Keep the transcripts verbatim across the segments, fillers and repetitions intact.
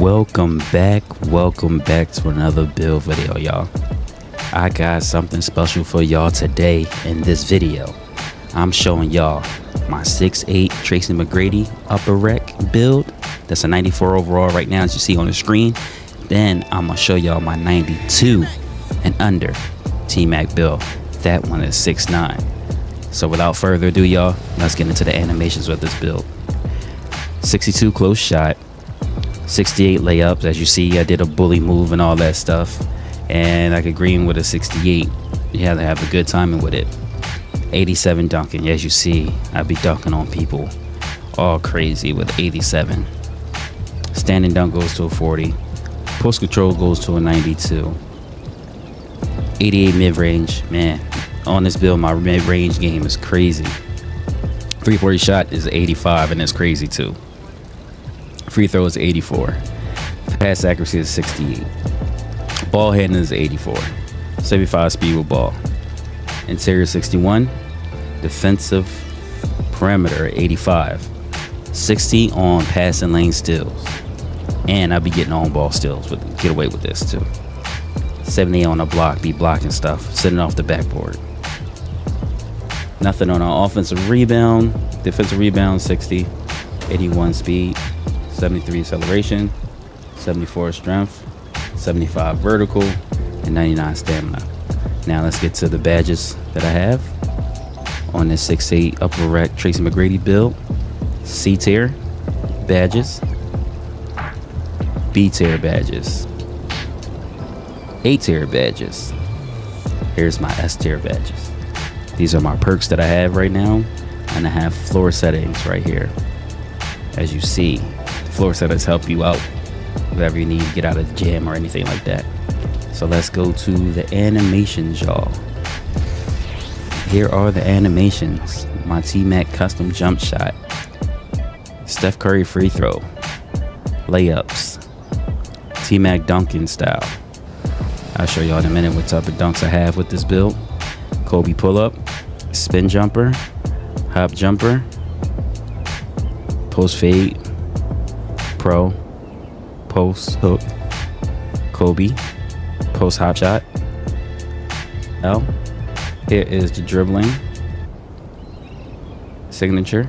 Welcome back, welcome back to another build video, y'all. I got something special for y'all today in this video. I'm showing y'all my six eight Tracy McGrady upper rec build. That's a ninety-four overall right now, as you see on the screen. Then I'm gonna show y'all my ninety-two and under T-Mac build. That one is six nine. So without further ado, y'all, let's get into the animations with this build. sixty-two close shot, sixty-eight layups. As you see, I did a bully move and all that stuff, and I could green with a sixty-eight. You have to have a good timing with it. eighty-seven dunking. As you see, I be dunking on people all crazy with eighty-seven. Standing dunk goes to a forty. Post control goes to a ninety-two. eighty-eight mid-range. Man, on this build, my mid-range game is crazy. three forty shot is eighty-five, and it's crazy too. Free throw is eighty-four. Pass accuracy is sixty-eight. Ball handling is eighty-four. seventy-five speed with ball. Interior sixty-one. Defensive perimeter eighty-five. sixty on passing lane steals. And I'll be getting on ball steals. With, get away with this too. seventy on a block. Be blocking stuff. Sitting off the backboard. Nothing on our offensive rebound. Defensive rebound sixty. eighty-one speed. seventy-three acceleration, seventy-four strength, seventy-five vertical, and ninety-nine stamina. Now let's get to the badges that I have on this six eight upper rack Tracy McGrady build. C tier badges, B tier badges, A tier badges. Here's my S tier badges. These are my perks that I have right now, and I have floor settings right here. As you see, floor setters help you out whatever you need to get out of the jam or anything like that. So let's go to the animations, y'all. Here are the animations. My T-Mac custom jump shot, Steph Curry free throw, layups, T-Mac dunking style. I'll show y'all in a minute what type of dunks I have with this build. Kobe pull up, spin jumper, hop jumper, post fade, pro, post hook, Kobe, post hop shot. L, here is the dribbling, signature,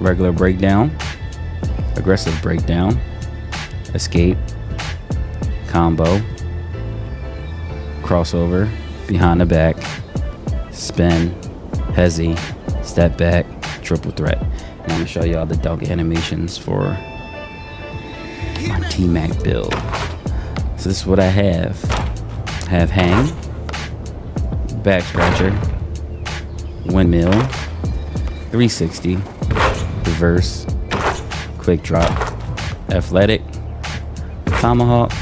regular breakdown, aggressive breakdown, escape, combo, crossover, behind the back, spin, hezzy, step back, triple threat. Now I'm gonna show y'all the dunk animations for my T-Mac build. So this is what I have. I have hang, back scratcher, windmill, three sixty, reverse, quick drop, athletic, tomahawk,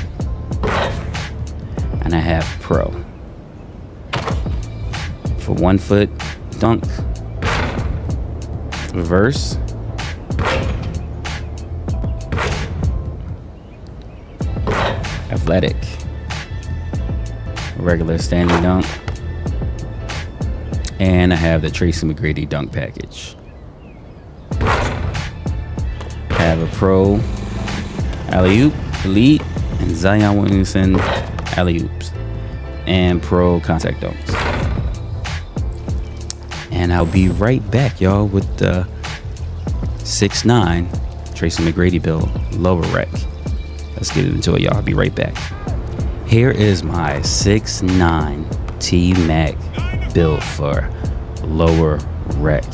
and I have pro. For one foot, dunk, reverse, athletic, regular standing dunk, and I have the Tracy McGrady dunk package. I have a pro alley-oop, elite, and Zion Williamson alley-oops, and pro contact dunks. And I'll be right back, y'all, with the six nine Tracy McGrady build lower rack. Let's get into it, y'all. I'll be right back. Here is my six nine T-Mac build for lower rec.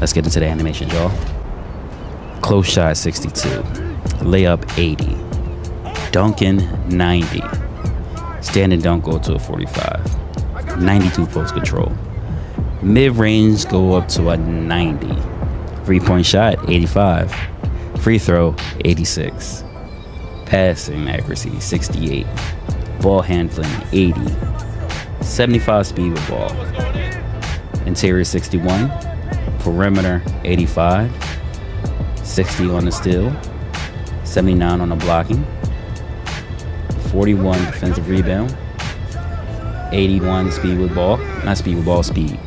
Let's get into the animation, y'all. Close shot sixty-two. Layup eighty. Dunking ninety. Standing dunk go to a forty-five. ninety-two post control. Mid-range go up to a ninety. Three-point shot eighty-five. Free throw eighty-six. Passing accuracy sixty-eight, ball handling eighty, seventy-five speed with ball, interior sixty-one, perimeter eighty-five, sixty on the steal, seventy-nine on the blocking, forty-one defensive rebound, eighty-one speed with ball, not speed with ball, speed,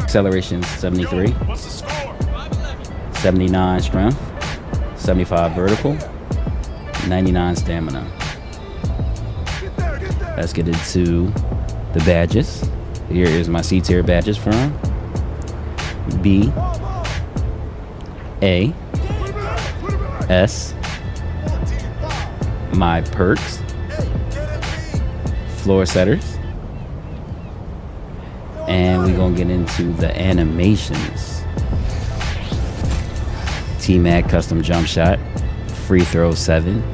acceleration seventy-three, seventy-nine strength, seventy-five vertical, ninety-nine stamina. Let's get into the badges. Here is my C tier badges from B, A, S, my perks, floor setters, and we're gonna get into the animations. T-Mag custom jump shot, free throw seven,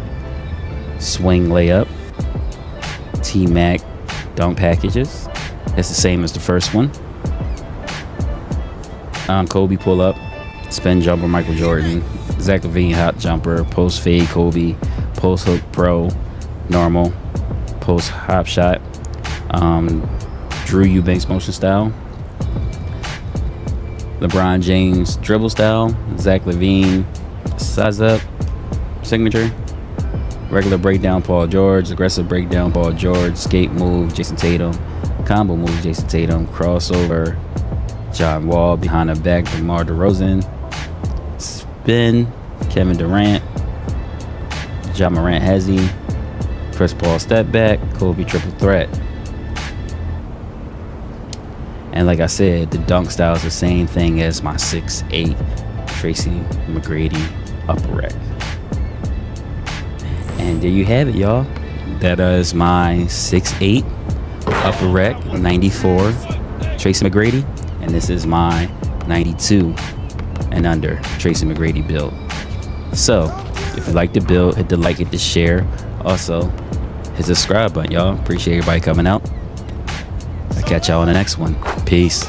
swing layup, T-Mag dunk packages. It's the same as the first one. Um, Kobe pull up, spin jumper Michael Jordan, Zach Levine hot jumper, post fade Kobe, post hook pro, normal, post hop shot, um, Drew Eubanks motion style, LeBron James dribble style, Zach Levine size up, signature, regular breakdown Paul George, aggressive breakdown Paul George, skate move Jason Tatum, combo move Jason Tatum, crossover John Wall, behind the back DeMar DeRozan, spin Kevin Durant, John Morant hezzy, Chris Paul step back, Kobe triple threat. And like I said, the dunk style is the same thing as my six eight Tracy McGrady upper rack. And there you have it, y'all. That is my six eight upper rack ninety-four Tracy McGrady, and this is my ninety-two and under Tracy McGrady build. So if you like the build, hit the like, hit the share, also hit the subscribe button, y'all. Appreciate everybody coming out. I'll catch y'all on the next one. Peace.